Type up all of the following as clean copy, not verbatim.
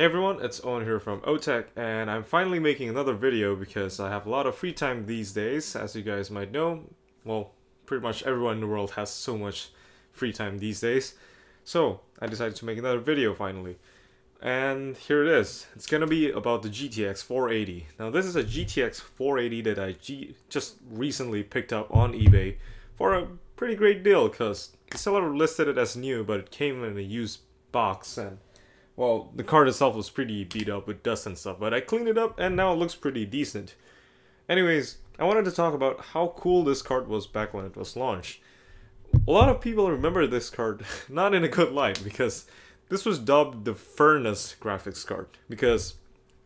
Hey everyone, it's Owen here from OTech, and I'm finally making another video because I have a lot of free time these days. As you guys might know, well, pretty much everyone in the world has so much free time these days. So I decided to make another video finally, and here it is. It's gonna be about the GTX 480. Now this is a GTX 480 that I just recently picked up on eBay for a pretty great deal because the seller listed it as new, but it came in a used box and well, the card itself was pretty beat up with dust and stuff, but I cleaned it up and now it looks pretty decent. Anyways, I wanted to talk about how cool this card was back when it was launched. A lot of people remember this card not in a good light because this was dubbed the Fernace graphics card because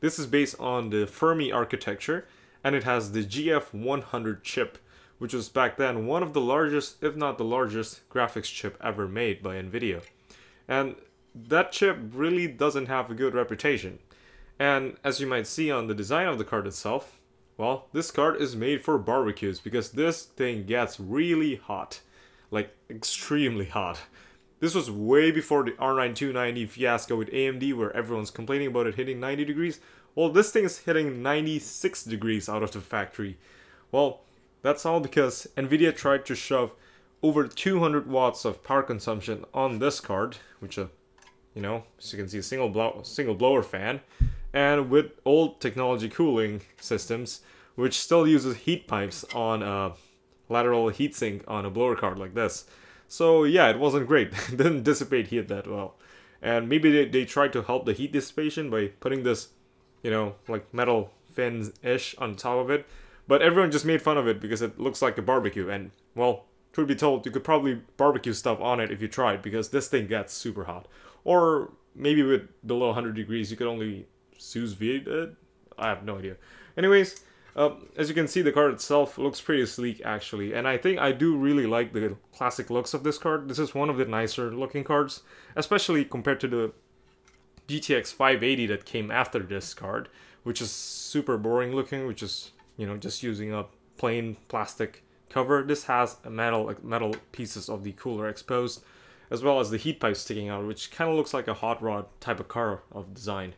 this is based on the Fermi architecture and it has the GF100 chip, which was back then one of the largest, if not the largest, graphics chip ever made by Nvidia. And that chip really doesn't have a good reputation, and as you might see on the design of the card itself, well, this card is made for barbecues because this thing gets really hot, like extremely hot. This was way before the r9 290 fiasco with AMD where everyone's complaining about it hitting 90 degrees. Well, this thing is hitting 96 degrees out of the factory. Well, that's all because Nvidia tried to shove over 200 watts of power consumption on this card, which you know, as you can see, a single blower fan, and with old technology cooling systems, which still uses heat pipes on a lateral heatsink on a blower card like this. So yeah, it wasn't great. It didn't dissipate heat that well. And maybe they tried to help the heat dissipation by putting this, you know, like metal fins-ish on top of it. But everyone just made fun of it because it looks like a barbecue. And well, truth be told, you could probably barbecue stuff on it if you tried because this thing gets super hot. Or maybe with below 100 degrees, you could only sous vide it? I have no idea. Anyways, as you can see, the card itself looks pretty sleek actually. And I think I do really like the classic looks of this card. This is one of the nicer looking cards, especially compared to the GTX 580 that came after this card, which is super boring looking, which is, you know, just using a plain plastic cover. This has a metal pieces of the cooler exposed, as well as the heat pipe sticking out, which kind of looks like a hot rod type of car of design.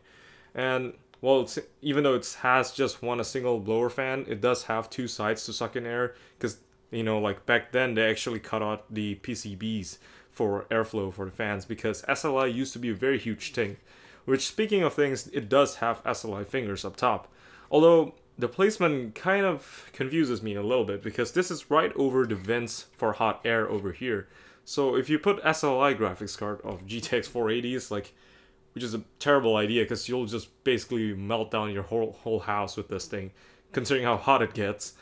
And well, it's, even though it has just a single blower fan, it does have two sides to suck in air because, you know, like back then they actually cut out the PCBs for airflow for the fans because SLI used to be a very huge thing. Which, speaking of things, it does have SLI fingers up top. Although the placement kind of confuses me a little bit because this is right over the vents for hot air over here. So if you put SLI graphics card of GTX 480s, like, which is a terrible idea because you'll just basically melt down your whole house with this thing, considering how hot it gets.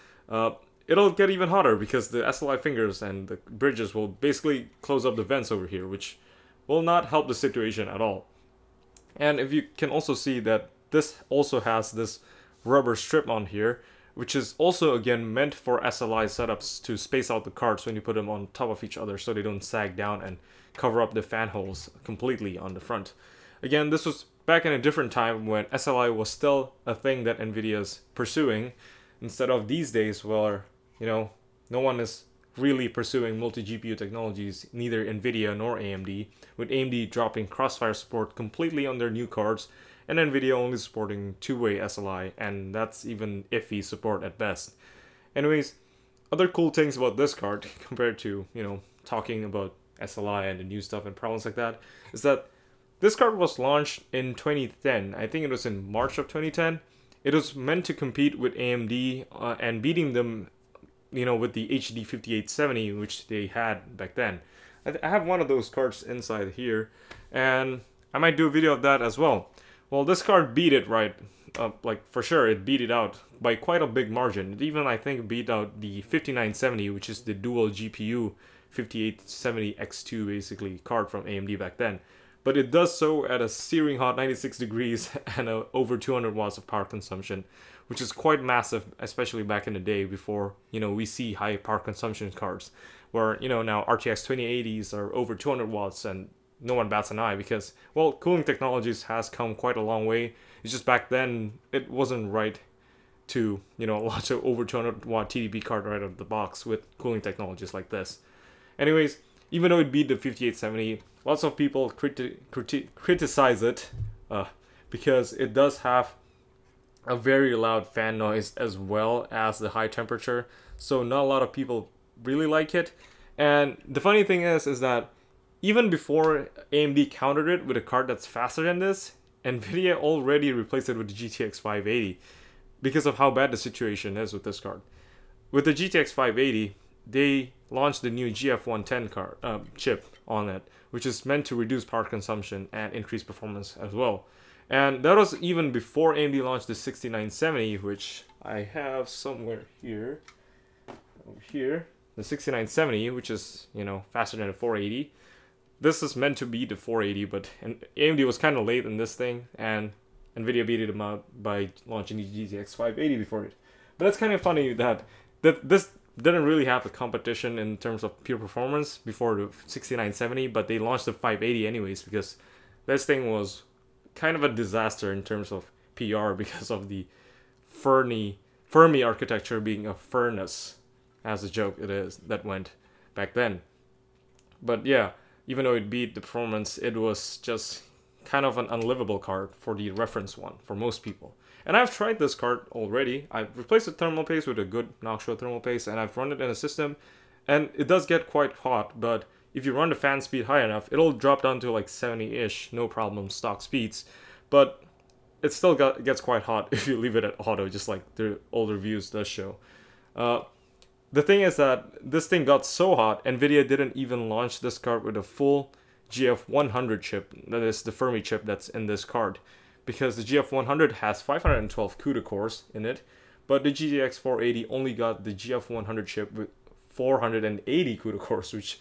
It'll get even hotter because the SLI fingers and the bridges will basically close up the vents over here, which will not help the situation at all. And if you can also see that this also has this rubber strip on here, which is also again meant for SLI setups to space out the cards when you put them on top of each other so they don't sag down and cover up the fan holes completely on the front. Again, this was back in a different time when SLI was still a thing that Nvidia's pursuing, instead of these days where, you know, no one is really pursuing multi-GPU technologies, neither Nvidia nor AMD, with AMD dropping crossfire support completely on their new cards, and Nvidia only supporting two-way SLI, and that's even iffy support at best. Anyways, other cool things about this card, compared to, you know, talking about SLI and the new stuff and problems like that, is that this card was launched in 2010, I think it was in March of 2010. It was meant to compete with AMD and beating them, you know, with the HD 5870, which they had back then. I have one of those cards inside here, and I might do a video of that as well. Well, this card beat it, right? Like, for sure, it beat it out by quite a big margin. It even, I think, beat out the 5970, which is the dual GPU 5870X2, basically, card from AMD back then. But it does so at a searing hot 96 degrees and over 200 watts of power consumption, which is quite massive, especially back in the day before, you know, we see high power consumption cards. Where, you know, now RTX 2080s are over 200 watts and no one bats an eye because, well, cooling technologies has come quite a long way. It's just back then it wasn't right to, you know, launch an over 200 watt TDP card right out of the box with cooling technologies like this. Anyways, even though it beat the 5870, lots of people criticize it because it does have a very loud fan noise as well as the high temperature, so not a lot of people really like it. And the funny thing is that even before AMD countered it with a card that's faster than this, Nvidia already replaced it with the GTX 580 because of how bad the situation is with this card. With the GTX 580, they launched the new GF110 card chip on it, which is meant to reduce power consumption and increase performance as well. And that was even before AMD launched the 6970, which I have somewhere here, over here. The 6970, which is, you know, faster than a 480. This is meant to be the 480, but AMD was kind of late in this thing, and Nvidia beat them out by launching the GTX 580 before it. But that's kind of funny that this didn't really have a competition in terms of pure performance before the 6970, but they launched the 580 anyways because this thing was kind of a disaster in terms of PR because of the Fermi architecture being a furnace, as a joke it is, that went back then. But yeah, even though it beat the performance, it was just kind of an unlivable card for the reference one for most people. And I've tried this card already. I've replaced the thermal paste with a good Noctua thermal paste, and I've run it in a system, and it does get quite hot, but if you run the fan speed high enough, it'll drop down to like 70-ish, no problem, stock speeds. But it still gets quite hot if you leave it at auto, just like the old reviews does show. The thing is that this thing got so hot, Nvidia didn't even launch this card with a full GF100 chip, that is the Fermi chip that's in this card, because the GF100 has 512 CUDA cores in it, but the GTX 480 only got the GF100 chip with 480 CUDA cores, which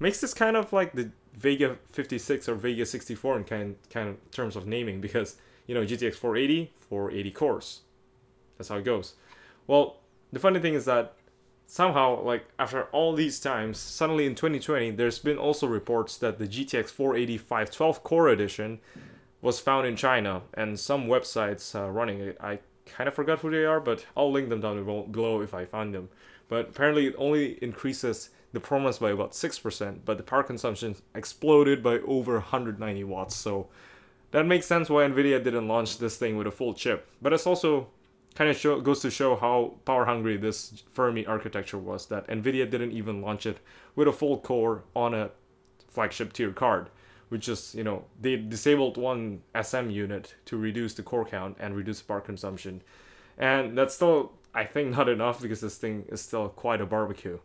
makes this kind of like the Vega 56 or Vega 64 in kind of terms of naming, because, you know, GTX 480, 480 cores. That's how it goes. Well, the funny thing is that somehow, like, after all these times, suddenly in 2020, there's been also reports that the GTX 480 512 Core Edition was found in China, and some websites running it. I kind of forgot who they are, but I'll link them down below if I find them. But apparently it only increases the performance by about 6%, but the power consumption exploded by over 190 watts. So that makes sense why Nvidia didn't launch this thing with a full chip. But it's also kind of goes to show how power hungry this Fermi architecture was, that Nvidia didn't even launch it with a full core on a flagship tier card, which is, you know, they disabled one SM unit to reduce the core count and reduce power consumption. And that's still, I think, not enough, because this thing is still quite a barbecue,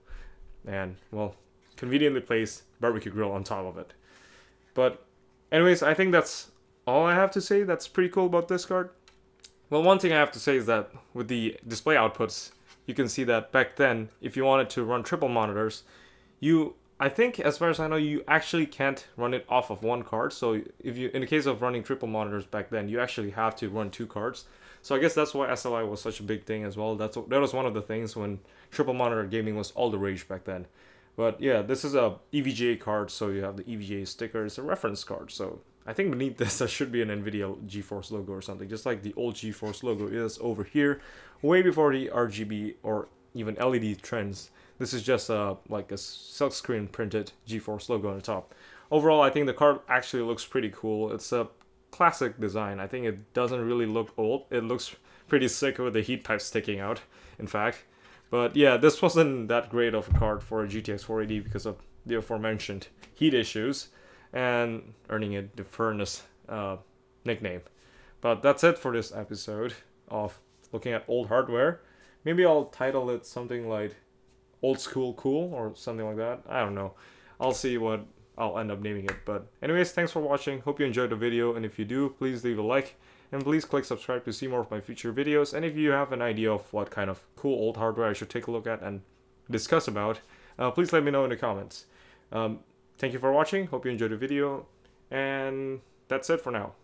and, well, conveniently placed barbecue grill on top of it. But anyways, I think that's all I have to say that's pretty cool about this card. Well, one thing I have to say is that with the display outputs, you can see that back then, if you wanted to run triple monitors, I think, as far as I know, you actually can't run it off of one card. So if you, in the case of running triple monitors back then, you actually have to run two cards. So I guess that's why SLI was such a big thing as well. That was one of the things when triple monitor gaming was all the rage back then. But yeah, this is a EVGA card, so you have the EVGA sticker. It's a reference card, so I think beneath this there should be an Nvidia GeForce logo or something, just like the old GeForce logo is over here, way before the RGB or even LED trends. This is just like a silkscreen printed GeForce logo on the top. Overall, I think the card actually looks pretty cool. It's a classic design. I think it doesn't really look old. It looks pretty sick with the heat pipes sticking out, in fact. But yeah, this wasn't that great of a card for a GTX 480 because of the aforementioned heat issues and earning it the Fernace nickname. But that's it for this episode of looking at old hardware. Maybe I'll title it something like Old School Cool or something like that. I don't know. I'll see what I'll end up naming it. But anyways, thanks for watching. Hope you enjoyed the video, and if you do, please leave a like, and please click subscribe to see more of my future videos. And if you have an idea of what kind of cool old hardware I should take a look at and discuss about, please let me know in the comments. Thank you for watching, hope you enjoyed the video, and that's it for now.